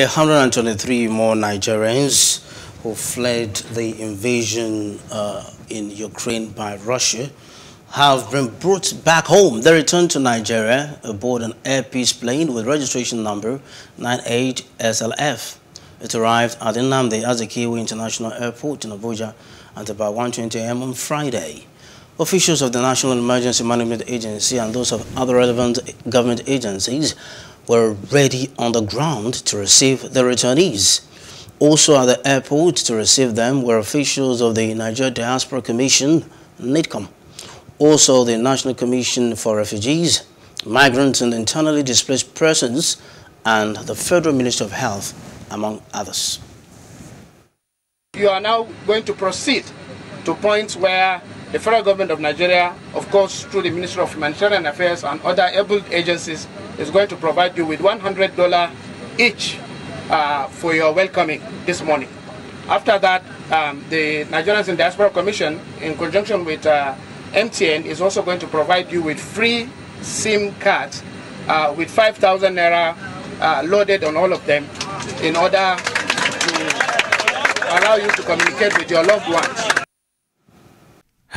123 more Nigerians who fled the invasion in Ukraine by Russia have been brought back home. They returned to Nigeria aboard an Air Peace plane with registration number 98SLF. It arrived at the Nnamdi Azikiwe International Airport in Abuja at about 1:20 a.m. on Friday. Officials of the National Emergency Management Agency and those of other relevant government agencies were ready on the ground to receive the returnees. Also at the airport to receive them were officials of the Nigeria Diaspora Commission, NIDCOM. Also, the National Commission for Refugees, Migrants and Internally Displaced Persons, and the Federal Ministry of Health, among others. You are now going to proceed to points where the federal government of Nigeria, of course, through the Ministry of Humanitarian Affairs and other able agencies, is going to provide you with $100 each for your welcoming this morning. After that, the Nigerians in Diaspora Commission, in conjunction with MTN, is also going to provide you with free SIM cards with 5,000 naira loaded on all of them in order to allow you to communicate with your loved ones.